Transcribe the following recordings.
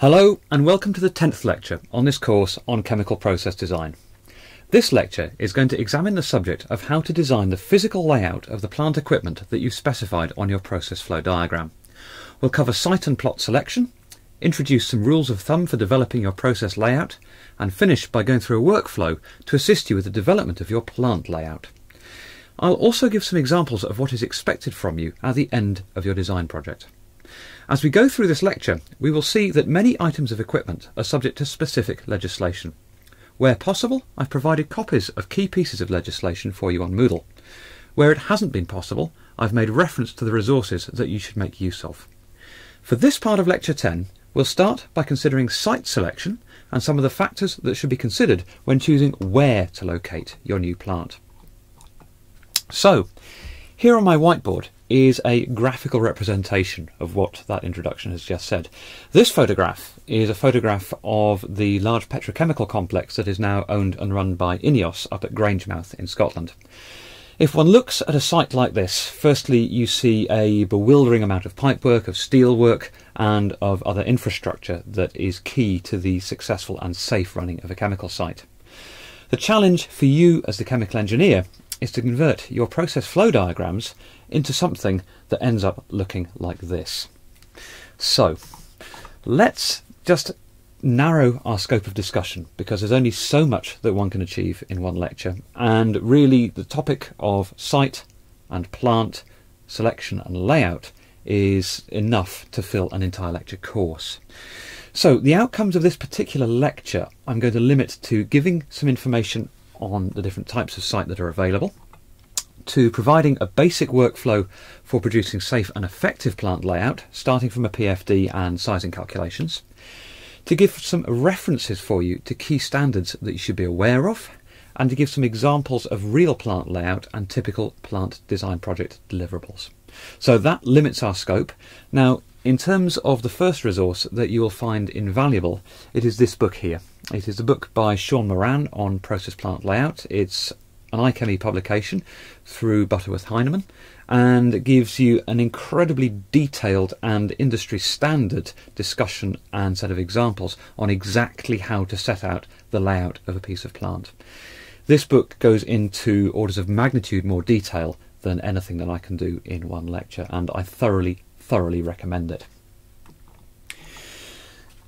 Hello and welcome to the 10th lecture on this course on chemical process design. This lecture is going to examine the subject of how to design the physical layout of the plant equipment that you've specified on your process flow diagram. We'll cover site and plot selection, introduce some rules of thumb for developing your process layout, and finish by going through a workflow to assist you with the development of your plant layout. I'll also give some examples of what is expected from you at the end of your design project. As we go through this lecture, we will see that many items of equipment are subject to specific legislation. Where possible, I've provided copies of key pieces of legislation for you on Moodle. Where it hasn't been possible, I've made reference to the resources that you should make use of. For this part of Lecture 10, we'll start by considering site selection and some of the factors that should be considered when choosing where to locate your new plant. So, here on my whiteboard is a graphical representation of what that introduction has just said. This photograph is a photograph of the large petrochemical complex that is now owned and run by INEOS up at Grangemouth in Scotland. If one looks at a site like this, firstly you see a bewildering amount of pipework, of steelwork and of other infrastructure that is key to the successful and safe running of a chemical site. The challenge for you as the chemical engineer is to convert your process flow diagrams into something that ends up looking like this. So let's just narrow our scope of discussion, because there's only so much that one can achieve in one lecture, and really the topic of site and plant selection and layout is enough to fill an entire lecture course. So the outcomes of this particular lecture I'm going to limit to giving some information on the different types of site that are available, to providing a basic workflow for producing safe and effective plant layout, starting from a PFD and sizing calculations, to give some references for you to key standards that you should be aware of, and to give some examples of real plant layout and typical plant design project deliverables. So that limits our scope. Now, in terms of the first resource that you will find invaluable, it is this book here. It is a book by Sean Moran on process plant layout. It's an IChemE publication through Butterworth Heinemann, and it gives you an incredibly detailed and industry standard discussion and set of examples on exactly how to set out the layout of a piece of plant. This book goes into orders of magnitude more detail than anything that I can do in one lecture, and I thoroughly recommend it.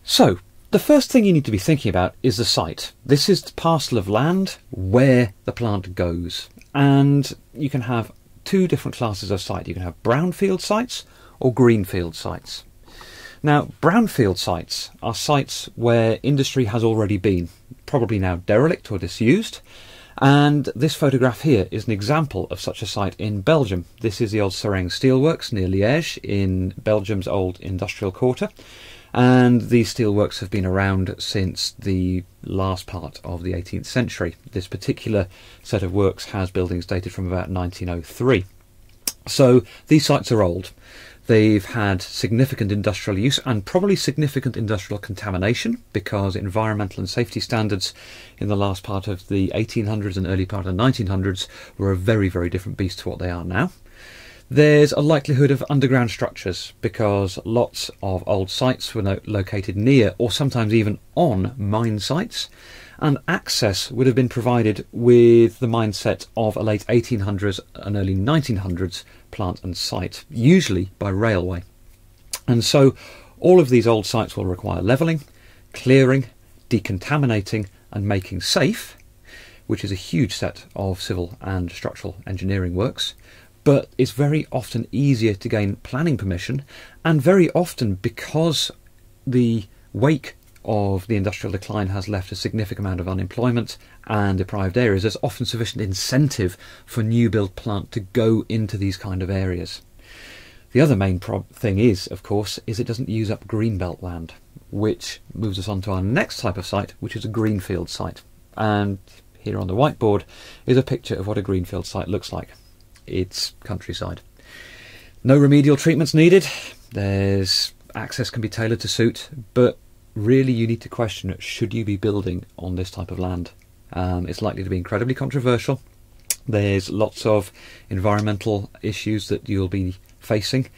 So the first thing you need to be thinking about is the site. This is the parcel of land where the plant goes, and you can have two different classes of site. You can have brownfield sites or greenfield sites. Now, brownfield sites are sites where industry has already been, probably now derelict or disused. And this photograph here is an example of such a site in Belgium. This is the old Seraing Steelworks near Liège in Belgium's old industrial quarter. And these steelworks have been around since the last part of the 18th century. This particular set of works has buildings dated from about 1903. So these sites are old. They've had significant industrial use and probably significant industrial contamination, because environmental and safety standards in the last part of the 1800s and early part of the 1900s were a very, very different beast to what they are now. There's a likelihood of underground structures, because lots of old sites were located near or sometimes even on mine sites, and access would have been provided with the mindset of a late 1800s and early 1900s plant and site, usually by railway. And so all of these old sites will require levelling, clearing, decontaminating and making safe, which is a huge set of civil and structural engineering works. But it's very often easier to gain planning permission, and very often, because the wake of the industrial decline has left a significant amount of unemployment and deprived areas, there's often sufficient incentive for new build plant to go into these kind of areas. The other main thing is, of course, is it doesn't use up greenbelt land, which moves us on to our next type of site, which is a greenfield site. And here on the whiteboard is a picture of what a greenfield site looks like. It's countryside. No remedial treatments needed. There's access can be tailored to suit, but really you need to question, should you be building on this type of land? It's likely to be incredibly controversial. There's lots of environmental issues that you'll be facing,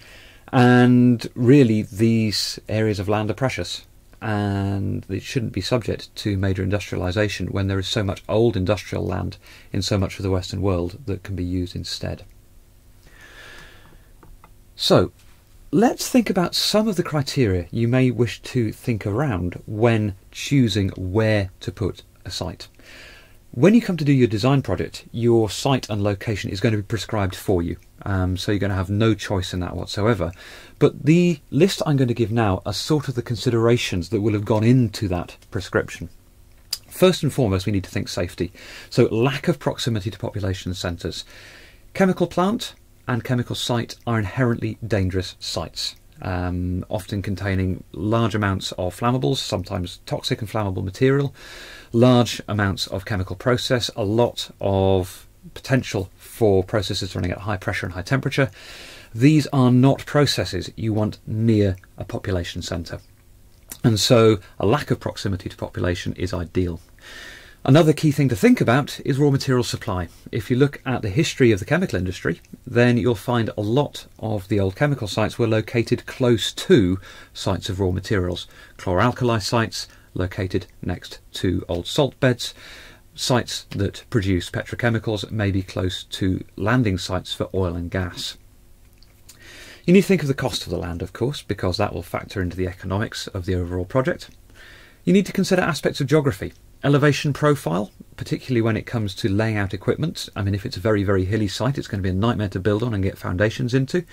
and really these areas of land are precious, and it shouldn't be subject to major industrialisation when there is so much old industrial land in so much of the Western world that can be used instead. So let's think about some of the criteria you may wish to think around when choosing where to put a site. When you come to do your design project, your site and location is going to be prescribed for you, so you're going to have no choice in that whatsoever. But the list I'm going to give now are sort of the considerations that will have gone into that prescription. First and foremost, we need to think safety. So lack of proximity to population centres. Chemical plant and chemical site are inherently dangerous sites, often containing large amounts of flammables, sometimes toxic and flammable material, large amounts of chemical process, a lot of potential for processes running at high pressure and high temperature. These are not processes you want near a population centre, and so a lack of proximity to population is ideal. Another key thing to think about is raw material supply. If you look at the history of the chemical industry, then you'll find a lot of the old chemical sites were located close to sites of raw materials. Chloralkali sites located next to old salt beds. Sites that produce petrochemicals may be close to landing sites for oil and gas. You need to think of the cost of the land, of course, because that will factor into the economics of the overall project. You need to consider aspects of geography. Elevation profile, particularly when it comes to laying out equipment. I mean, if it's a very, very hilly site, it's going to be a nightmare to build on and get foundations into.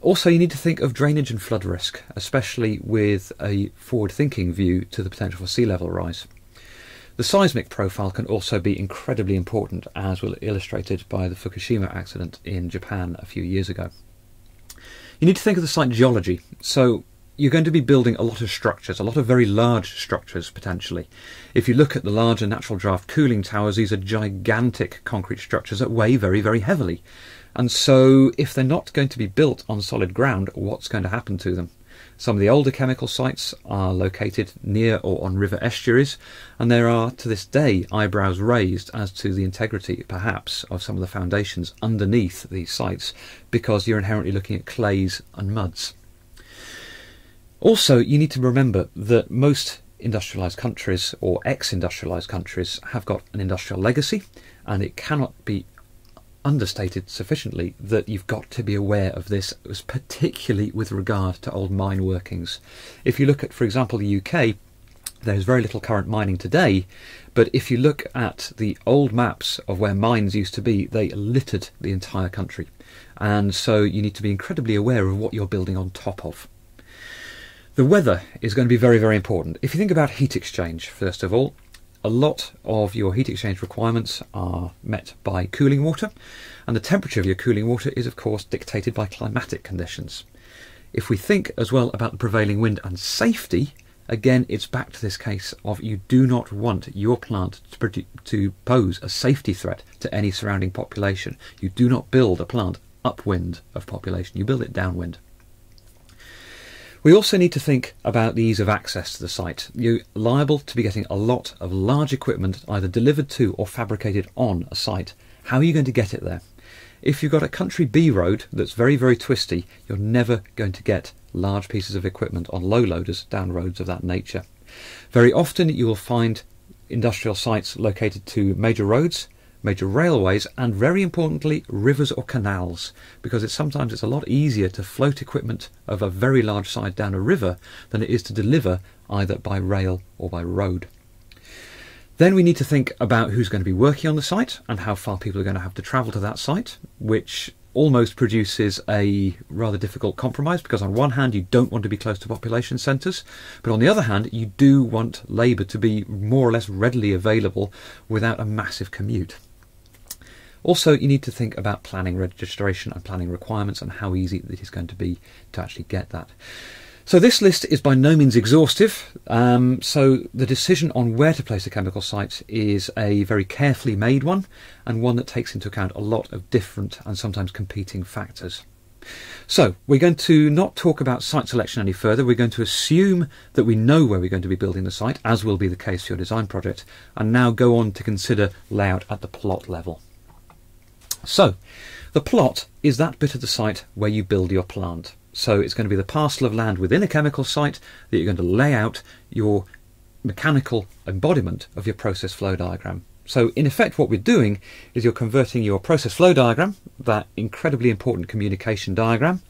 Also, you need to think of drainage and flood risk, especially with a forward-thinking view to the potential for sea level rise. The seismic profile can also be incredibly important, as was illustrated by the Fukushima accident in Japan a few years ago. You need to think of the site geology. So you're going to be building a lot of structures, a lot of very large structures potentially. If you look at the larger natural draft cooling towers, these are gigantic concrete structures that weigh very, very heavily. And so if they're not going to be built on solid ground, what's going to happen to them? Some of the older chemical sites are located near or on river estuaries, and there are to this day eyebrows raised as to the integrity perhaps of some of the foundations underneath these sites, because you're inherently looking at clays and muds. Also, you need to remember that most industrialised countries or ex-industrialised countries have got an industrial legacy, and it cannot be understated sufficiently that you've got to be aware of this, particularly with regard to old mine workings. If you look at, for example, the UK, there's very little current mining today, but if you look at the old maps of where mines used to be, they littered the entire country. And so you need to be incredibly aware of what you're building on top of. The weather is going to be very, very important. If you think about heat exchange, first of all, a lot of your heat exchange requirements are met by cooling water, and the temperature of your cooling water is, of course, dictated by climatic conditions. If we think as well about the prevailing wind and safety, again, it's back to this case of you do not want your plant to pose a safety threat to any surrounding population. You do not build a plant upwind of population, you build it downwind. We also need to think about the ease of access to the site. You're liable to be getting a lot of large equipment either delivered to or fabricated on a site. How are you going to get it there? If you've got a country B road that's very, very twisty, you're never going to get large pieces of equipment on low loaders down roads of that nature. Very often you will find industrial sites located to major roads, major railways, and very importantly rivers or canals, because sometimes it's a lot easier to float equipment of a very large size down a river than it is to deliver either by rail or by road. Then we need to think about who's going to be working on the site and how far people are going to have to travel to that site, which almost produces a rather difficult compromise, because on one hand you don't want to be close to population centres, but on the other hand you do want labour to be more or less readily available without a massive commute. Also, you need to think about planning registration and planning requirements and how easy it is going to be to actually get that. So this list is by no means exhaustive, so the decision on where to place a chemical site is a very carefully made one, and one that takes into account a lot of different and sometimes competing factors. So we're going to not talk about site selection any further. We're going to assume that we know where we're going to be building the site, as will be the case for your design project, and now go on to consider layout at the plot level. So the plot is that bit of the site where you build your plant. So it's going to be the parcel of land within a chemical site that you're going to lay out your mechanical embodiment of your process flow diagram. So in effect what we're doing is you're converting your process flow diagram, that incredibly important communication diagram,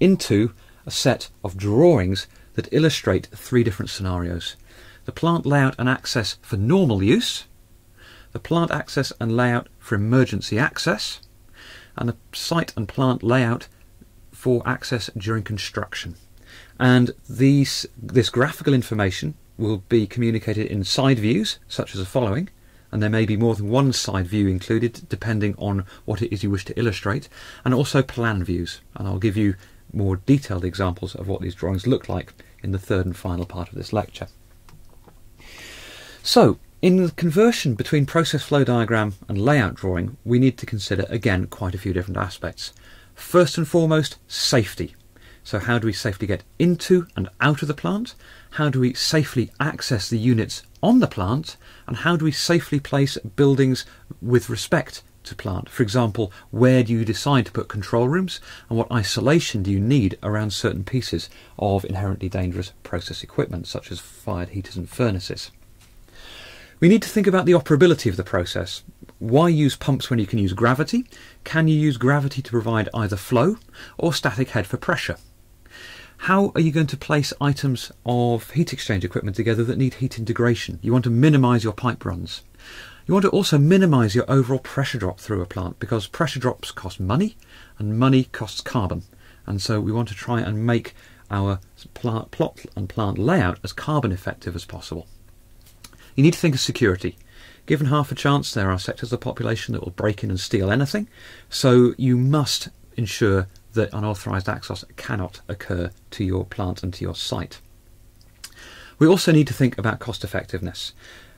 into a set of drawings that illustrate three different scenarios. The plant layout and access for normal use, the plant access and layout for emergency access, and the site and plant layout for access during construction. And this graphical information will be communicated in side views, such as the following, and there may be more than one side view included depending on what it is you wish to illustrate, and also plan views, and I'll give you more detailed examples of what these drawings look like in the third and final part of this lecture. So in the conversion between process flow diagram and layout drawing, we need to consider again quite a few different aspects. First and foremost, safety. So how do we safely get into and out of the plant? How do we safely access the units on the plant? And how do we safely place buildings with respect to plant? For example, where do you decide to put control rooms, and what isolation do you need around certain pieces of inherently dangerous process equipment such as fired heaters and furnaces? We need to think about the operability of the process. Why use pumps when you can use gravity? Can you use gravity to provide either flow or static head for pressure? How are you going to place items of heat exchange equipment together that need heat integration? You want to minimise your pipe runs. You want to also minimise your overall pressure drop through a plant, because pressure drops cost money and money costs carbon. And so we want to try and make our plot and plant layout as carbon effective as possible. You need to think of security. Given half a chance, there are sectors of the population that will break in and steal anything, so you must ensure that unauthorised access cannot occur to your plant and to your site. We also need to think about cost effectiveness.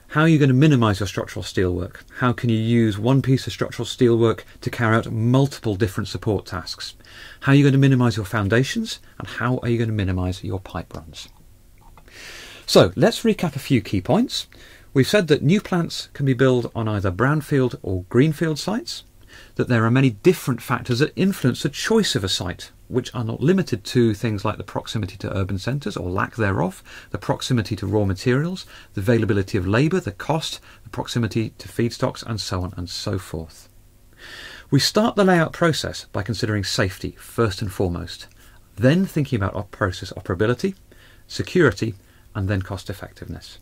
How are you going to minimise your structural steelwork? How can you use one piece of structural steelwork to carry out multiple different support tasks? How are you going to minimise your foundations, and how are you going to minimise your pipe runs? So let's recap a few key points. We've said that new plants can be built on either brownfield or greenfield sites, that there are many different factors that influence the choice of a site, which are not limited to things like the proximity to urban centres or lack thereof, the proximity to raw materials, the availability of labour, the cost, the proximity to feedstocks, and so on and so forth. We start the layout process by considering safety first and foremost, then thinking about our process operability, security, and then cost effectiveness.